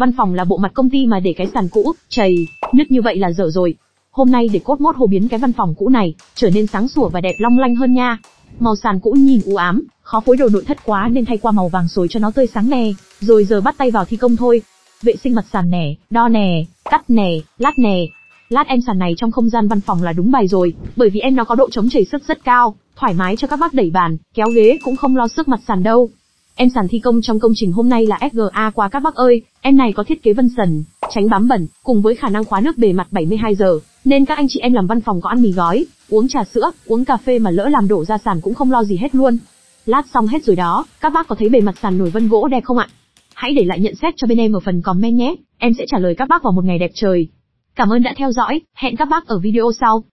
Văn phòng là bộ mặt công ty mà để cái sàn cũ, chầy, nứt như vậy là dở rồi. Hôm nay để cốt mốt hô biến cái văn phòng cũ này trở nên sáng sủa và đẹp long lanh hơn nha. Màu sàn cũ nhìn u ám, khó phối đồ nội thất quá nên thay qua màu vàng sồi cho nó tươi sáng nè, rồi giờ bắt tay vào thi công thôi. Vệ sinh mặt sàn nè, đo nè, cắt nè. Lát em sàn này trong không gian văn phòng là đúng bài rồi, bởi vì em nó có độ chống chảy sức rất cao, thoải mái cho các bác đẩy bàn, kéo ghế cũng không lo sức mặt sàn đâu. Em sàn thi công trong công trình hôm nay là Egger Aqua các bác ơi, em này có thiết kế vân sần, tránh bám bẩn, cùng với khả năng khóa nước bề mặt 72 giờ, nên các anh chị em làm văn phòng có ăn mì gói, uống trà sữa, uống cà phê mà lỡ làm đổ ra sàn cũng không lo gì hết luôn. Lát xong hết rồi đó, các bác có thấy bề mặt sàn nổi vân gỗ đẹp không ạ? Hãy để lại nhận xét cho bên em ở phần comment nhé, em sẽ trả lời các bác vào một ngày đẹp trời. Cảm ơn đã theo dõi, hẹn các bác ở video sau.